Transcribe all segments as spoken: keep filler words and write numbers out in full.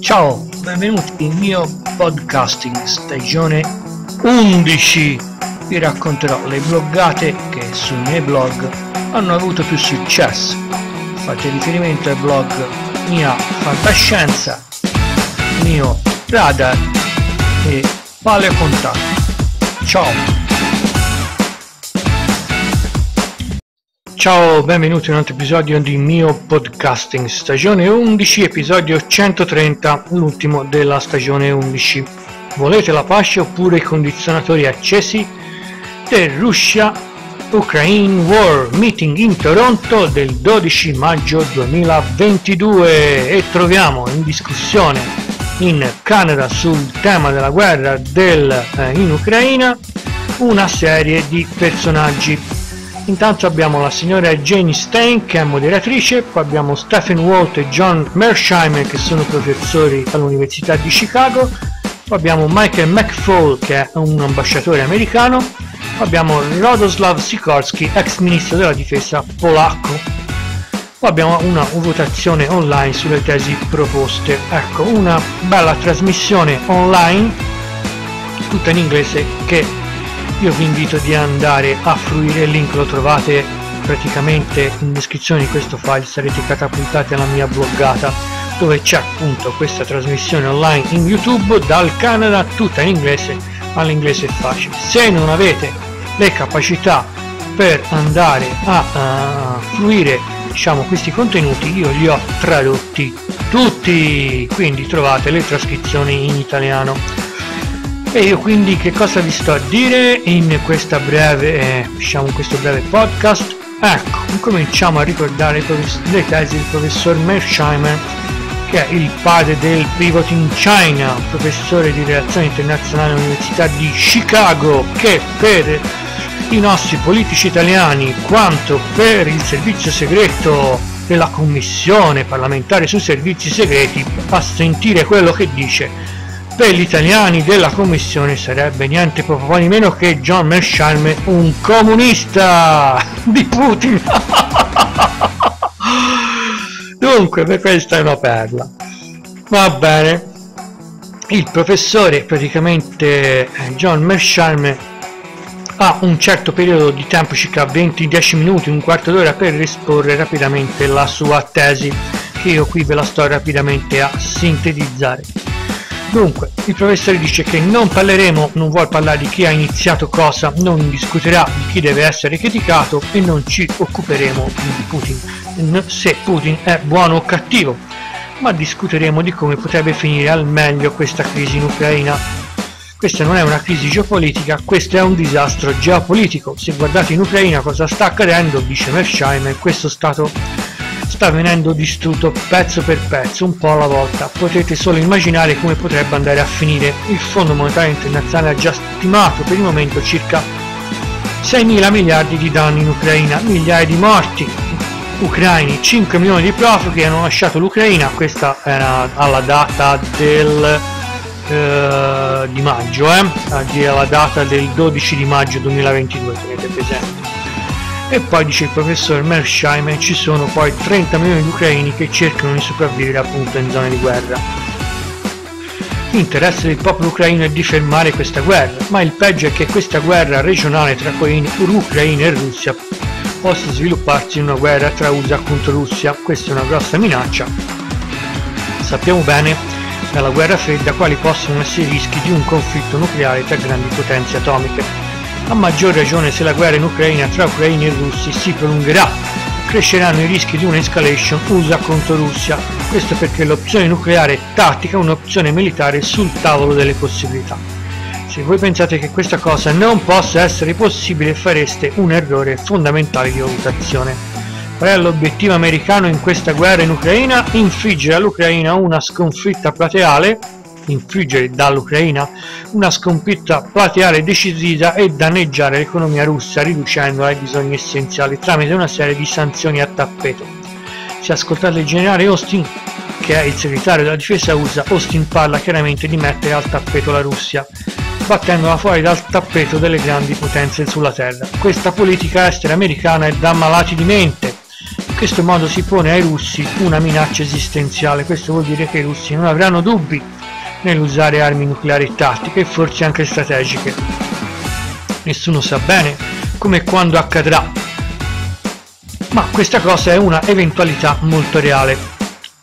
Ciao, benvenuti in Mio Podcasting, stagione undici. Vi racconterò le bloggate che sui miei blog hanno avuto più successo. Fate riferimento ai blog Mia Fantascienza, Mio Radar e Paleocontatto. Ciao! Ciao, benvenuti in un altro episodio di Mio Podcasting, stagione undici, episodio centotrenta, l'ultimo della stagione undici. Volete la pace oppure i condizionatori accesi? The Russia-Ukraine War Meeting in Toronto del dodici maggio duemilaventidue, e troviamo in discussione in Canada sul tema della guerra del, eh, in Ucraina una serie di personaggi. Intanto abbiamo la signora Jenny Stein, che è moderatrice, poi abbiamo Stephen Walt e John Mearsheimer, che sono professori all'Università di Chicago, poi abbiamo Michael McFaul, che è un ambasciatore americano, poi abbiamo Radoslav Sikorski, ex ministro della difesa polacco, poi abbiamo una votazione online sulle tesi proposte. Ecco, una bella trasmissione online, tutta in inglese, che io vi invito di andare a fruire. Il link lo trovate praticamente in descrizione di questo file, sarete catapultati alla mia bloggata, dove c'è appunto questa trasmissione online in YouTube dal Canada, tutta in inglese, all'inglese facile. Se non avete le capacità per andare a uh, fruire, diciamo, questi contenuti, io li ho tradotti tutti, quindi trovate le trascrizioni in italiano. E io quindi che cosa vi sto a dire in questa breve, eh, diciamo in questo breve podcast? Ecco, cominciamo a ricordare le tesi del professor Mearsheimer, che è il padre del Pivot in China, professore di relazioni internazionali all'Università di Chicago, che per i nostri politici italiani quanto per il servizio segreto della commissione parlamentare sui servizi segreti, a sentire quello che dice, per gli italiani della commissione sarebbe niente proprio di meno che John Mearsheimer, un comunista di Putin. Dunque, per questa è una perla. Va bene, il professore praticamente John Mearsheimer ha un certo periodo di tempo, circa venti dieci minuti, un quarto d'ora, per esporre rapidamente la sua tesi, che io qui ve la sto rapidamente a sintetizzare. Dunque, il professore dice che non parleremo, non vuol parlare di chi ha iniziato cosa, non discuterà di chi deve essere criticato e non ci occuperemo di Putin, se Putin è buono o cattivo, ma discuteremo di come potrebbe finire al meglio questa crisi in Ucraina. Questa non è una crisi geopolitica, questo è un disastro geopolitico. Se guardate in Ucraina cosa sta accadendo, dice Mearsheimer, questo stato sta venendo distrutto pezzo per pezzo, un po' alla volta. Potete solo immaginare come potrebbe andare a finire. Il Fondo Monetario Internazionale ha già stimato per il momento circa sei mila miliardi di danni in Ucraina, migliaia di morti ucraini, cinque milioni di profughi che hanno lasciato l'Ucraina. Questa era alla data del eh, di maggio, eh? alla data del dodici di maggio duemilaventidue, tenete presente. E poi, dice il professor Mearsheimer, ci sono poi trenta milioni di ucraini che cercano di sopravvivere appunto in zone di guerra. L'interesse del popolo ucraino è di fermare questa guerra, ma il peggio è che questa guerra regionale tra Ucraina e Russia possa svilupparsi in una guerra tra U S A contro Russia. Questa è una grossa minaccia. Sappiamo bene dalla guerra fredda quali possono essere i rischi di un conflitto nucleare tra grandi potenze atomiche. A maggior ragione se la guerra in Ucraina tra ucraini e russi si prolungherà, cresceranno i rischi di un'escalation U S A contro Russia. Questo perché l'opzione nucleare è tattica, un'opzione militare sul tavolo delle possibilità. Se voi pensate che questa cosa non possa essere possibile, fareste un errore fondamentale di valutazione. Qual è l'obiettivo americano in questa guerra in Ucraina? Infliggere all'Ucraina una sconfitta plateale infliggere dall'Ucraina una sconfitta plateale decisiva e danneggiare l'economia russa riducendola ai bisogni essenziali tramite una serie di sanzioni a tappeto. Se ascoltate il generale Austin, che è il segretario della difesa U S A, Austin parla chiaramente di mettere al tappeto la Russia, battendola fuori dal tappeto delle grandi potenze sulla terra. Questa politica estera americana è da malati di mente, questo modo si pone ai russi una minaccia esistenziale. Questo vuol dire che i russi non avranno dubbi nell'usare armi nucleari tattiche e forse anche strategiche. Nessuno sa bene come e quando accadrà, ma questa cosa è una eventualità molto reale.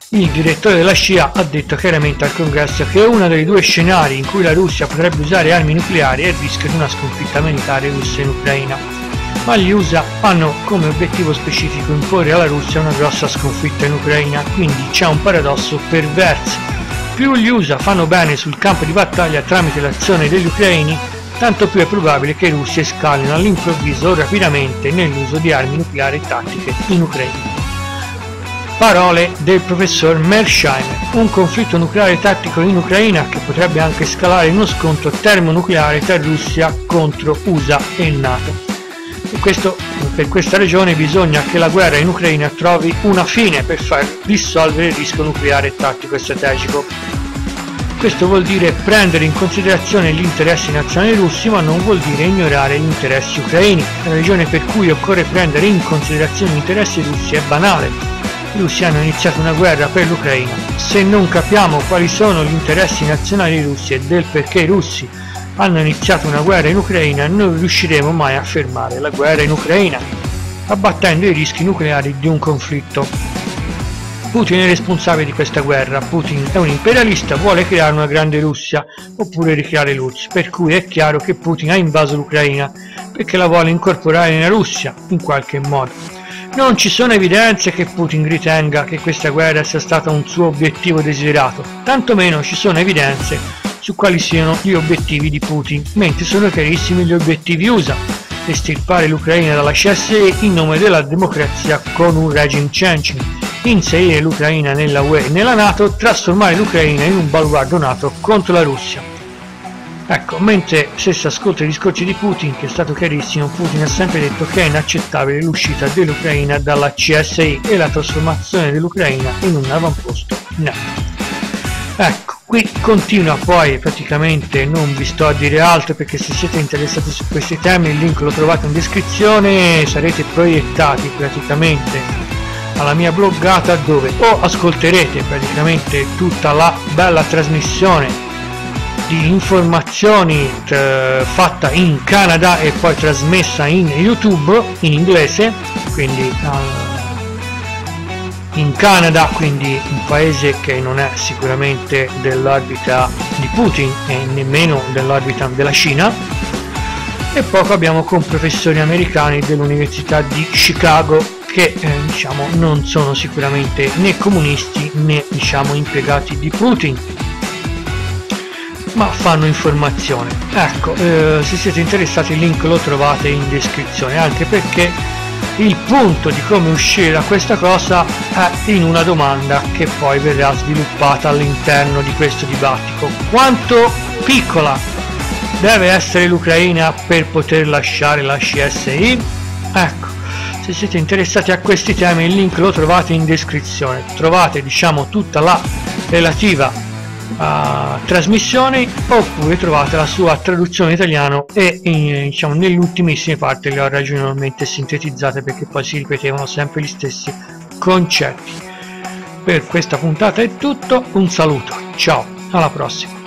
Il direttore della scia ha detto chiaramente al congresso che uno dei due scenari in cui la Russia potrebbe usare armi nucleari è il rischio di una sconfitta militare russa in Ucraina, ma gli U S A hanno come obiettivo specifico imporre alla Russia una grossa sconfitta in Ucraina, quindi c'è un paradosso perverso. Più gli U S A fanno bene sul campo di battaglia tramite l'azione degli ucraini, tanto più è probabile che i russi scalino all'improvviso o rapidamente nell'uso di armi nucleari tattiche in Ucraina. Parole del professor Mearsheimer. Un conflitto nucleare tattico in Ucraina che potrebbe anche scalare in uno scontro termonucleare tra Russia contro U S A e NATO. E questo, per questa ragione bisogna che la guerra in Ucraina trovi una fine per far dissolvere il rischio nucleare tattico e strategico. Questo vuol dire prendere in considerazione gli interessi nazionali russi, ma non vuol dire ignorare gli interessi ucraini. La ragione per cui occorre prendere in considerazione gli interessi russi è banale. I russi hanno iniziato una guerra per l'Ucraina. Se non capiamo quali sono gli interessi nazionali russi e del perché i russi hanno iniziato una guerra in Ucraina, non riusciremo mai a fermare la guerra in Ucraina, abbattendo i rischi nucleari di un conflitto. Putin è responsabile di questa guerra. Putin è un imperialista, vuole creare una grande Russia oppure ricreare l'U R S S, per cui è chiaro che Putin ha invaso l'Ucraina perché la vuole incorporare nella Russia in qualche modo. Non ci sono evidenze che Putin ritenga che questa guerra sia stata un suo obiettivo desiderato, tantomeno ci sono evidenze su quali siano gli obiettivi di Putin, mentre sono chiarissimi gli obiettivi U S A: estirpare l'Ucraina dalla C S I in nome della democrazia con un regime change, inserire l'Ucraina nella U E e nella NATO, trasformare l'Ucraina in un baluardo NATO contro la Russia. Ecco, mentre se si ascolta i discorsi di Putin, che è stato chiarissimo, Putin ha sempre detto che è inaccettabile l'uscita dell'Ucraina dalla C S I e la trasformazione dell'Ucraina in un avamposto NATO. Ecco, qui continua poi, praticamente non vi sto a dire altro, perché se siete interessati su questi temi il link lo trovate in descrizione, sarete proiettati praticamente alla mia bloggata, dove o ascolterete praticamente tutta la bella trasmissione di informazioni t- fatta in Canada e poi trasmessa in YouTube in inglese, quindi uh, in Canada, quindi un paese che non è sicuramente dell'orbita di Putin e nemmeno dell'orbita della Cina, e poco abbiamo con professori americani dell'Università di Chicago che eh, diciamo non sono sicuramente né comunisti né diciamo impiegati di Putin, ma fanno informazione. Ecco, eh, se siete interessati il link lo trovate in descrizione, anche perché il punto di come uscire da questa cosa è in una domanda che poi verrà sviluppata all'interno di questo dibattito: quanto piccola deve essere l'Ucraina per poter lasciare la C S I? Ecco, se siete interessati a questi temi il link lo trovate in descrizione, trovate diciamo tutta la relativa uh, trasmissione, oppure trovate la sua traduzione italiano e in, diciamo nelle ultimissime parti le ho ragionevolmente sintetizzate, perché poi si ripetevano sempre gli stessi concetti. Per questa puntata è tutto, un saluto, ciao, alla prossima.